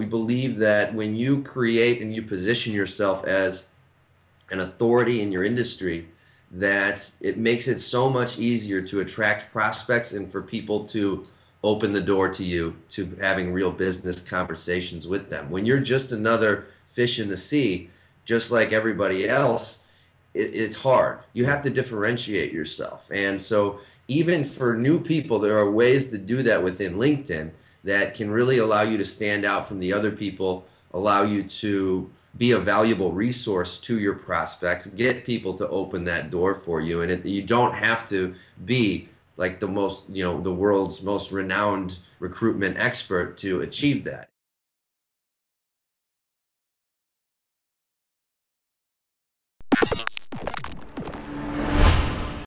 We believe that when you create and you position yourself as an authority in your industry, that it makes it so much easier to attract prospects and for people to open the door to you, to having real business conversations with them. When you're just another fish in the sea, just like everybody else, it's hard. You have to differentiate yourself. And so even for new people, there are ways to do that within LinkedIn that can really allow you to stand out from the other people, allow you to be a valuable resource to your prospects, get people to open that door for you. And you don't have to be like the world's most renowned recruitment expert to achieve that.